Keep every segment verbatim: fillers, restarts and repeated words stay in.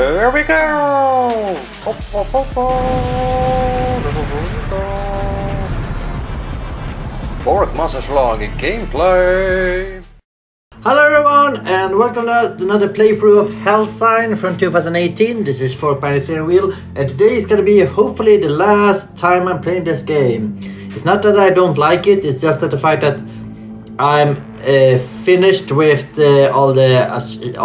Here we go! Pop, pop, pop, pop. Fork Masters Vlog gameplay! Hello everyone and welcome to another playthrough of Hellsign from two thousand eighteen. This is Fork Panic Stare Reveal and today is gonna be hopefully the last time I'm playing this game. It's not that I don't like it, it's just that the fact that I'm Uh, finished with uh, all the uh,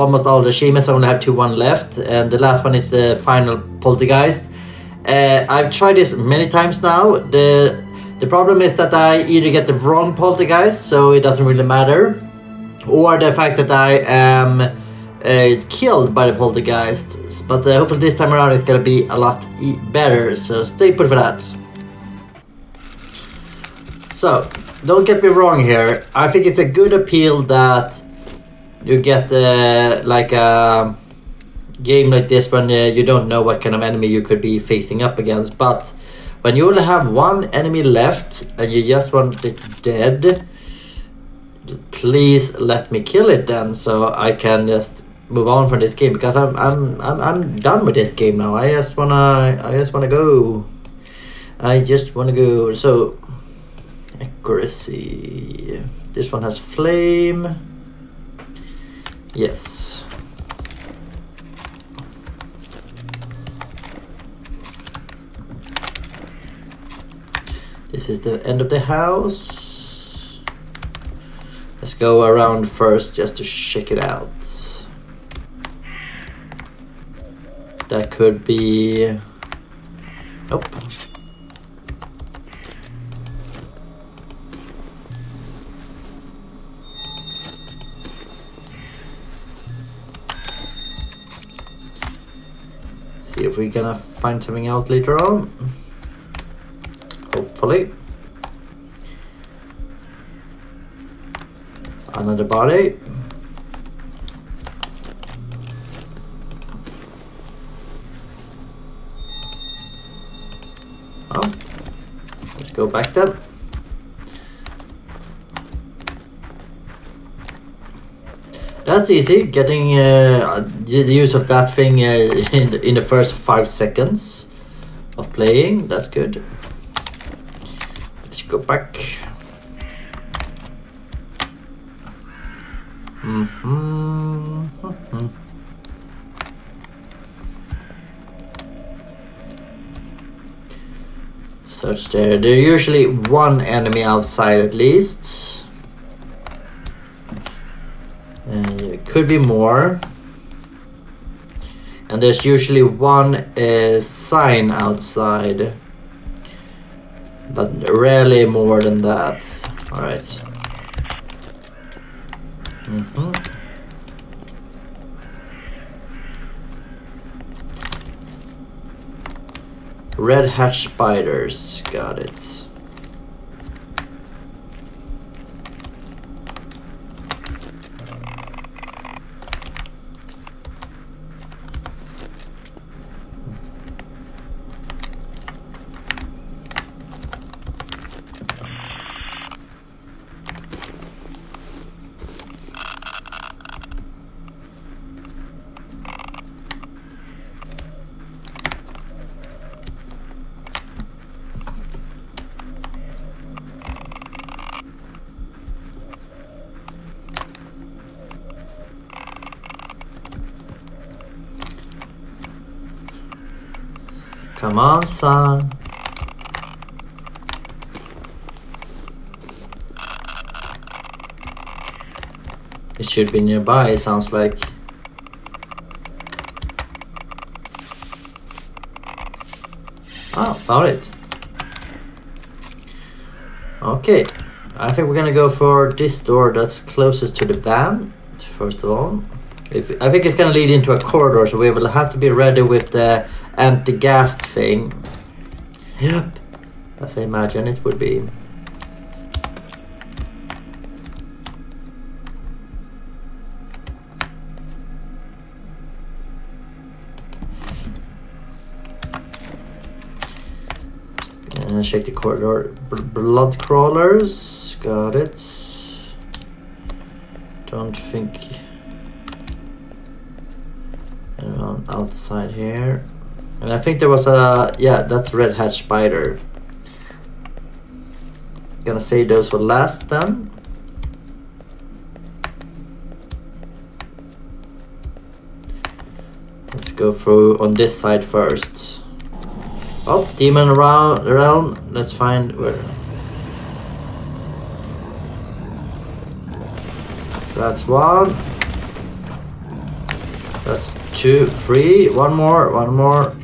almost all the achievements. I only have two one left, and the last one is the final poltergeist. Uh, I've tried this many times now. the The problem is that I either get the wrong poltergeist, so it doesn't really matter, or the fact that I am uh, killed by the poltergeist. But uh, hopefully this time around it's gonna be a lot e better. So stay put for that. So. Don't get me wrong here, I think it's a good appeal that you get uh, like a game like this when uh, you don't know what kind of enemy you could be facing up against, but when you only have one enemy left and you just want it dead, please let me kill it then so I can just move on from this game, because I'm I'm I'm, I'm done with this game now. I just wanna I just wanna go I just wanna go so accuracy. This one has flame. Yes. This is the end of the house. Let's go around first just to check it out. That could be... Nope. If we're gonna find something out later on, hopefully. Another body. Oh, let's go back then. That's easy, getting uh, the use of that thing uh, in, the, in the first five seconds of playing, that's good. Let's go back. Mm-hmm. Mm-hmm. Search there, there's usually one enemy outside at least. Could be more, and there's usually one uh, sign outside, but rarely more than that. All right. Mm-hmm. Red hatch spiders, got it. Come on, son. It should be nearby, it sounds like. Oh, found it. Okay, I think we're gonna go for this door that's closest to the van, first of all. If, I think it's gonna lead into a corridor, so we will have to be ready with the anti-gas thing. Yep. As I imagine it would be. And check the corridor. B- blood crawlers. Got it. Don't think. um, outside here. And I think there was a, yeah, that's red hat spider. Gonna say those for last then. Let's go through on this side first. Oh, demon around realm. Let's find where. That's one. That's two, three. One more, one more.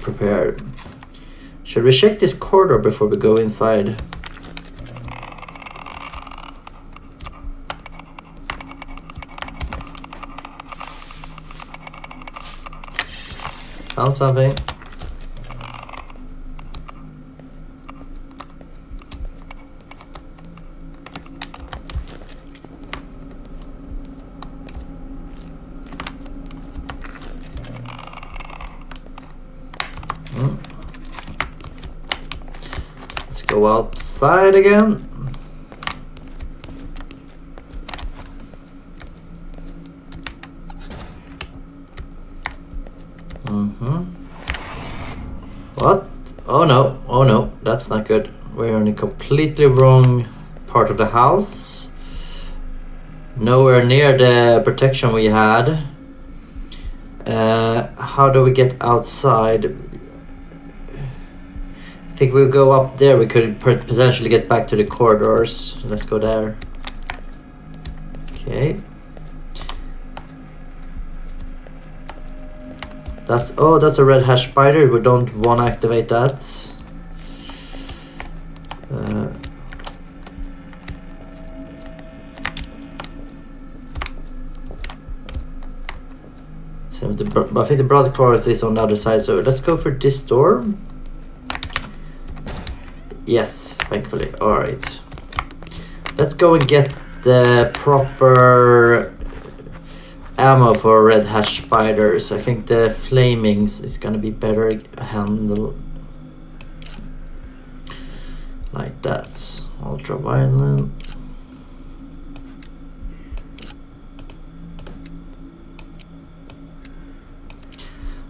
Prepared. Should we check this corridor before we go inside? Found something. Go outside again. Mm-hmm. What? Oh no, oh no, that's not good. We're in a completely wrong part of the house. Nowhere near the protection we had. Uh, how do we get outside? I think we'll go up there, we could potentially get back to the corridors. Let's go there. Okay. That's, oh, that's a red hash spider, we don't want to activate that. Uh, so the, I think the broad chorus is on the other side, so let's go for this door. Yes, thankfully. Alright. Let's go and get the proper ammo for red hash spiders. I think the flamings is gonna be better handle. Like that. Ultraviolet.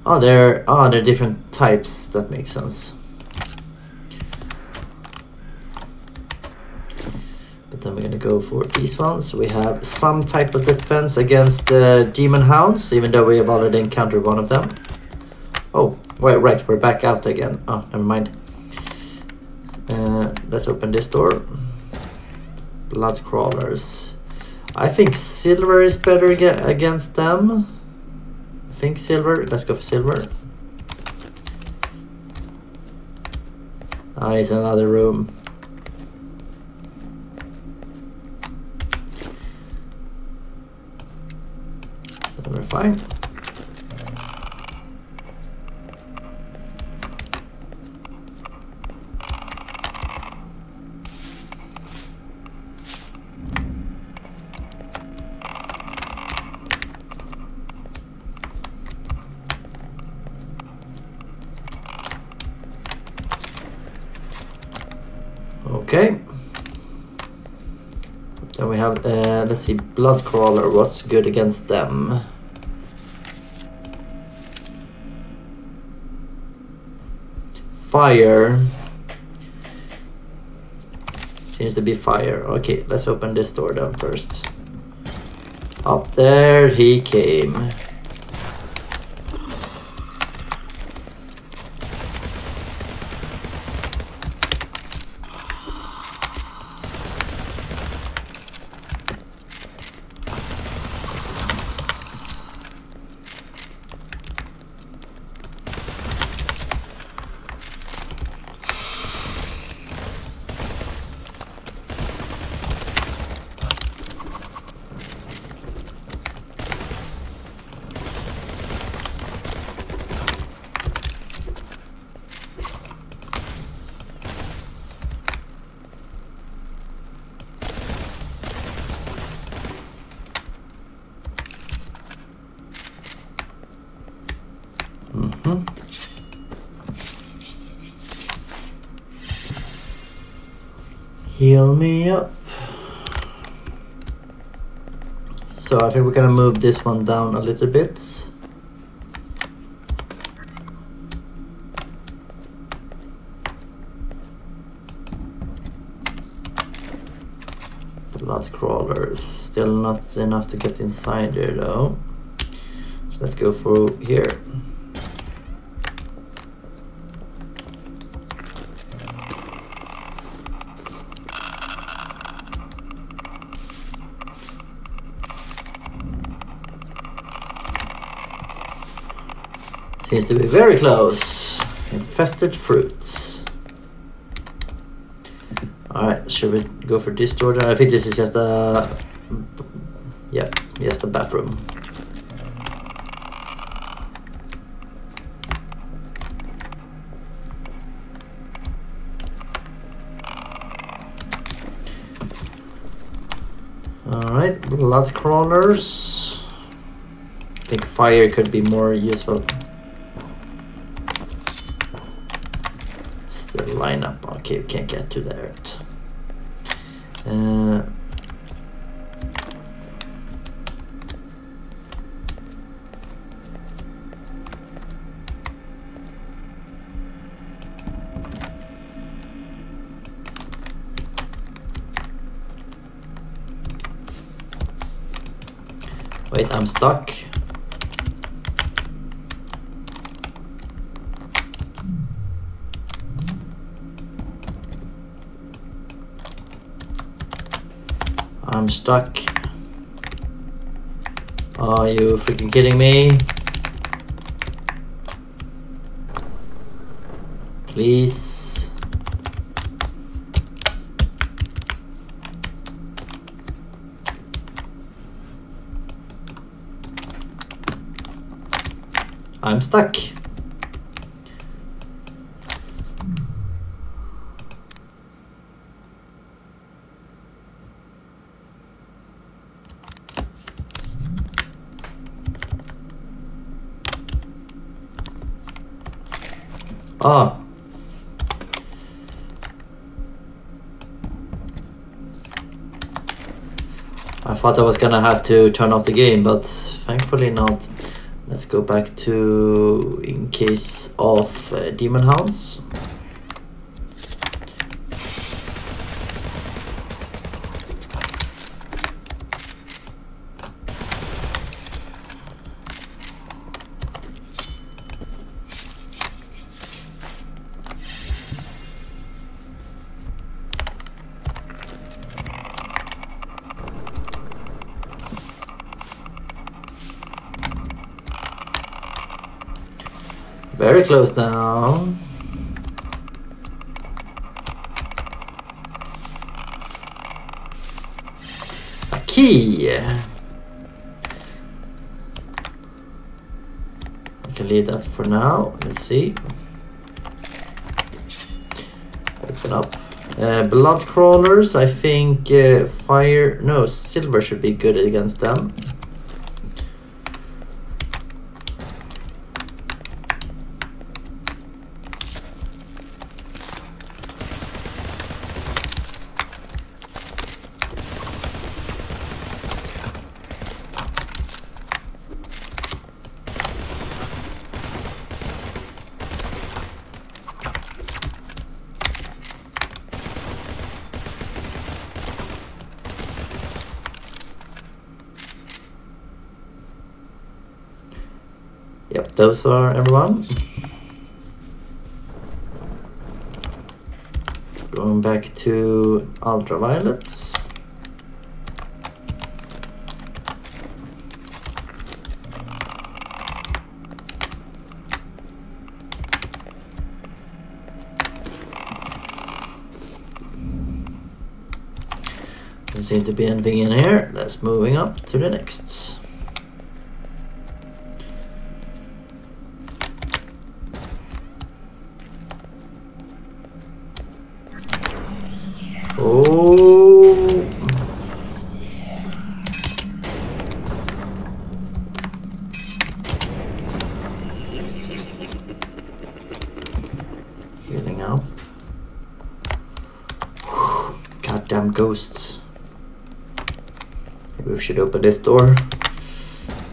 Oh, there are oh, different types. That makes sense. Then we're gonna go for these ones. We have some type of defense against the demon hounds, even though we have already encountered one of them. Oh, wait, right, we're back out again. Oh, never mind. Uh, let's open this door. Blood crawlers. I think silver is better against them. I think silver. Let's go for silver. Ah, it's another room. We're fine. Okay. Then we have, uh, let's see, blood crawler. What's good against them? Fire. Seems to be fire. Okay, let's open this door down first. Up there he came. Heal me up. So I think we're gonna move this one down a little bit. Blood crawlers, still not enough to get inside there though. So let's go through here. Seems to be very close. Infested fruits. Alright, should we go for this door then? I think this is just a... Yep, yeah, just a bathroom. Alright, blood crawlers. I think fire could be more useful. Lineup. Okay, we can't get to that. Uh, wait, I'm stuck. I'm stuck. Are you freaking kidding me? Please. I'm stuck. Ah. I thought I was gonna have to turn off the game, but thankfully not. Let's go back to in case of uh, demon hounds. Very close now. A key. I can leave that for now. Let's see. Open up. Uh, blood crawlers. I think uh, fire. No, silver should be good against them. Yep, those are everyone. Going back to ultraviolet. Doesn't seem to be anything in here. Let's moving up to the next. goddamn ghosts. Maybe we should open this door.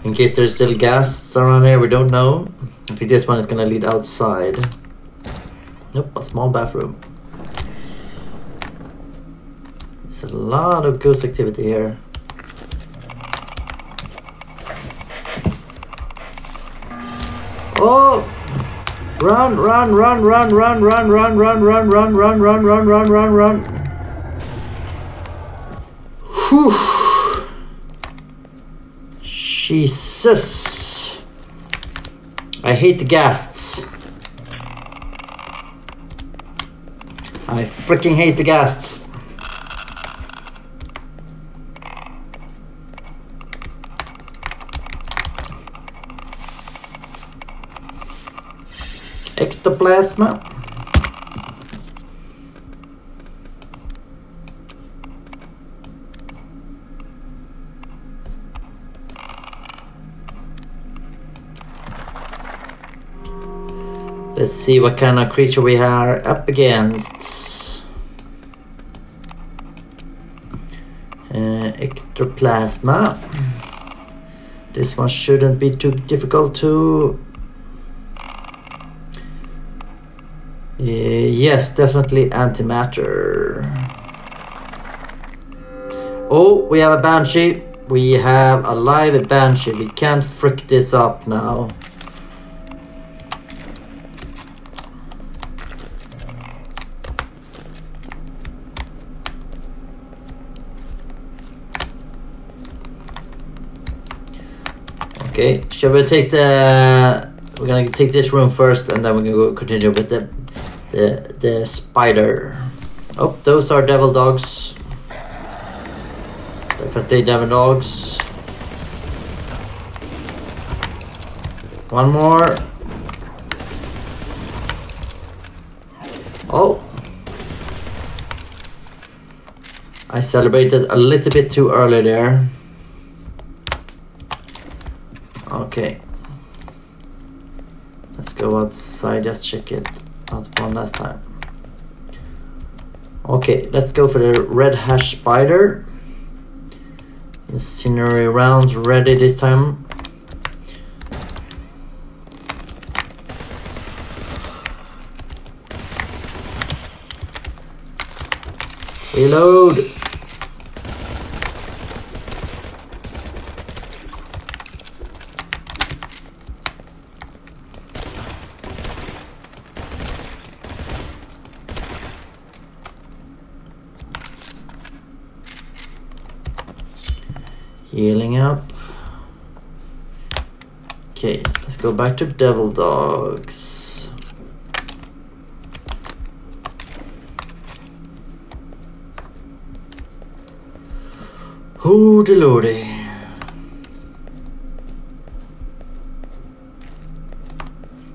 In case there's little ghasts around here, we don't know. I think this one is gonna lead outside. Nope, a small bathroom. There's a lot of ghost activity here. Oh! Run, run, run, run, run, run, run, run, run, run, run, run, run, run, run, run. Whew. Jesus. I hate the ghasts. I freaking hate the ghasts. Ectoplasma. Let's see what kind of creature we are up against. Uh, ectoplasma. This one shouldn't be too difficult to... Uh, yes, definitely antimatter. Oh, we have a banshee. We have a live banshee. We can't frick this up now. Okay, shall we take the... We're gonna take this room first, and then we're gonna go continue with the... The, the spider. Oh, those are devil dogs. Definitely devil dogs. One more. Oh. I celebrated a little bit too early there. Okay. Let's go outside, just check it. One last time. Okay, let's go for the red hash spider. Incendiary rounds ready this time. Reload. Healing up. Okay, let's go back to devil dogs. Hoo de lordy.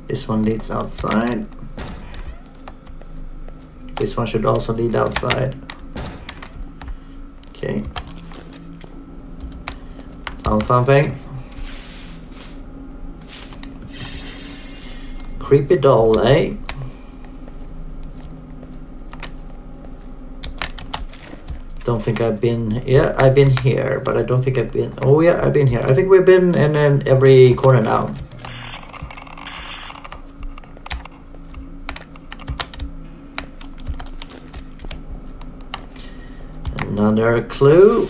This one leads outside. This one should also lead outside. Okay. Found something. Creepy doll, eh? Don't think I've been... Yeah, I've been here, but I don't think I've been... Oh yeah, I've been here. I think we've been in, in every corner now. Another clue.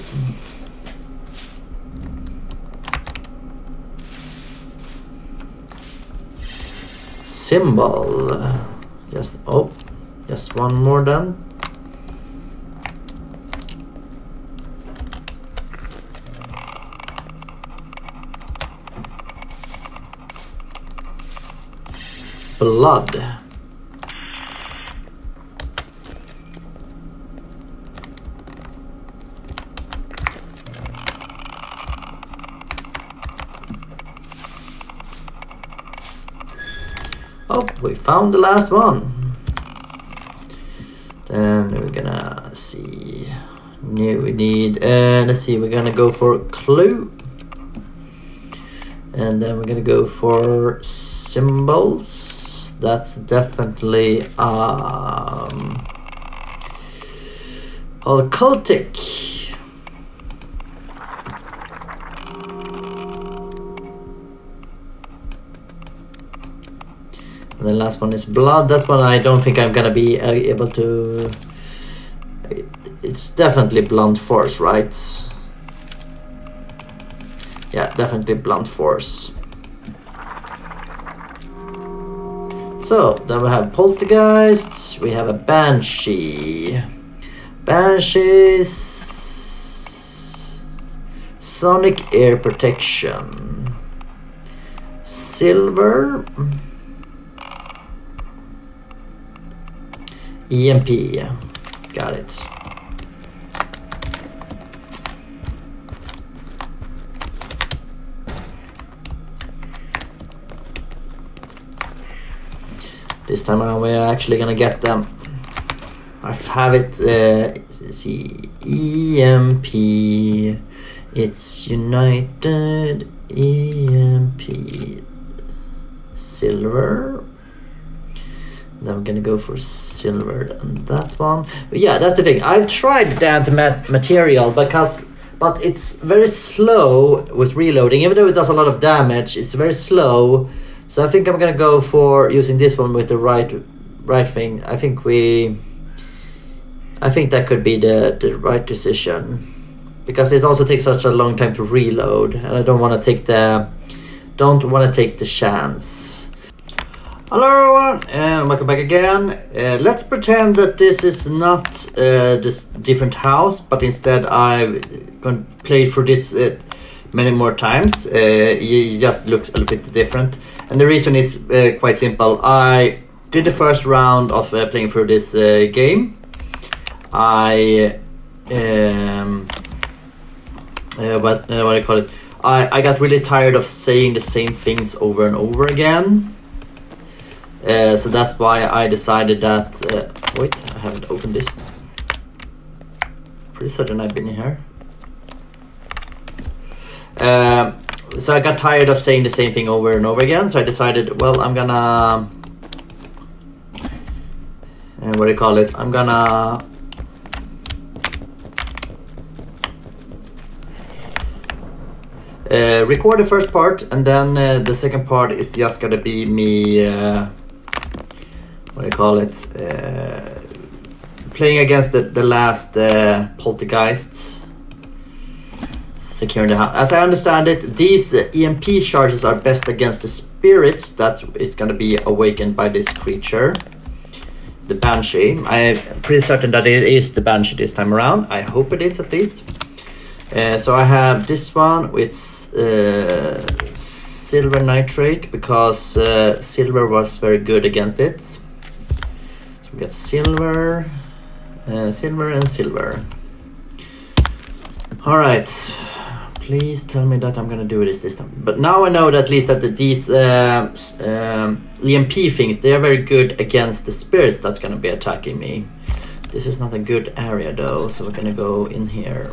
Symbol. Just oh, just one more done. Blood. Oh, we found the last one. Then we're gonna see. New we need. Uh, let's see. We're gonna go for clue, and then we're gonna go for symbols. That's definitely um. Occultic. And the last one is blood. That one I don't think I'm gonna be uh, able to. It's definitely blunt force, right? Yeah, definitely blunt force. So then we have poltergeists. We have a banshee. Banshees, sonic air protection, silver, E M P, got it. This time around we're actually gonna get them. I have it, uh, see, E M P, it's United, E M P, silver, then I'm gonna go for silver and that one. But yeah, that's the thing, I've tried that mat material because, but it's very slow with reloading, even though it does a lot of damage, it's very slow, so I think I'm gonna go for using this one with the right, right thing, I think we... I think that could be the, the right decision because it also takes such a long time to reload and I don't want to take the don't want to take the chance. Hello everyone and welcome back again. Uh, let's pretend that this is not uh, this different house, but instead I've gone played through this uh, many more times. Uh, it just looks a little bit different and the reason is uh, quite simple. I did the first round of uh, playing through this uh, game. I, um, uh, what, uh, what do you call it? I, I got really tired of saying the same things over and over again. Uh, so that's why I decided that, uh, wait, I haven't opened this. Pretty certain I've been in here. Uh, so I got tired of saying the same thing over and over again. So I decided, well, I'm gonna, uh, what do you call it? I'm gonna... Uh, record the first part and then uh, the second part is just gonna be me uh, what do you call it uh, playing against the, the last uh, poltergeists securing the house. As I understand it, these uh, E M P charges are best against the spirits that is gonna be awakened by this creature, the banshee. I'm pretty certain that it is the banshee this time around. I hope it is at least. Uh, so I have this one with uh, silver nitrate because uh, silver was very good against it. So we got silver, uh, silver and silver. All right, please tell me that I'm gonna do this this time. But now I know that at least that the, these uh, um, E M P things, they are very good against the spirits that's gonna be attacking me. This is not a good area though, so we're gonna go in here.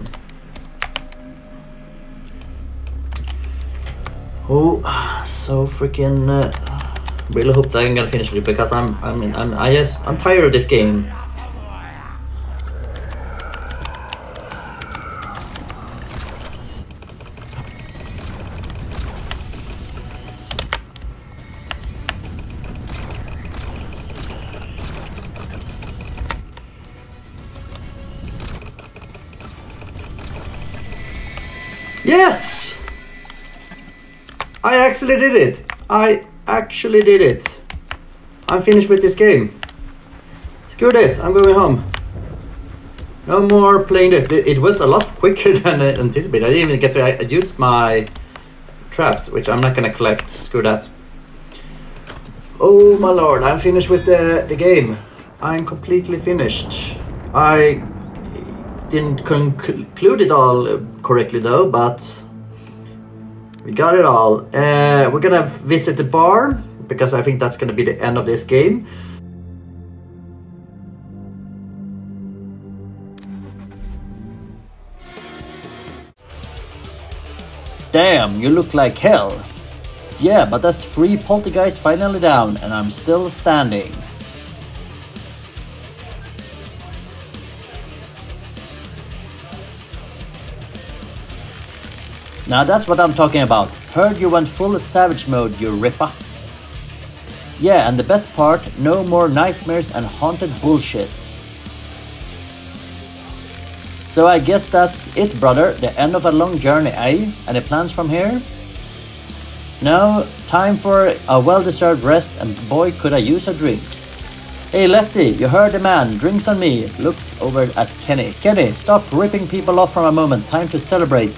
Oh, so freaking! Uh, really hope that I'm gonna finish it because I'm, I mean, I'm, I just, I'm tired of this game. Yes. I actually did it! I actually did it! I'm finished with this game. Screw this, I'm going home. No more playing this. It went a lot quicker than I anticipated. I didn't even get to use my traps, which I'm not gonna collect. Screw that. Oh my lord, I'm finished with the, the game. I'm completely finished. I didn't conclude it all correctly though, but... we got it all. Uh, we're gonna visit the bar because I think that's gonna be the end of this game. Damn, you look like hell. Yeah, but that's three poltergeists finally down and I'm still standing. Now that's what I'm talking about. Heard you went full savage mode, you ripper. Yeah, and the best part, no more nightmares and haunted bullshit. So I guess that's it, brother. The end of a long journey, eh? Any plans from here? No, time for a well-deserved rest, and boy could I use a drink. Hey Lefty, you heard the man, drinks on me. Looks over at Kenny. Kenny, stop ripping people off for a moment, time to celebrate.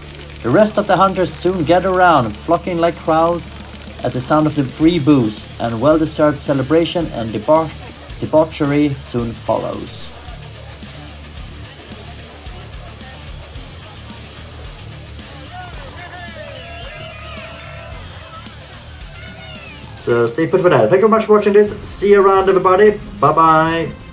The rest of the hunters soon gather around, flocking like crowds at the sound of the free booze, and well-deserved celebration and debauch debauchery soon follows. So stay put for that. Thank you very much for watching this. See you around, everybody. Bye bye.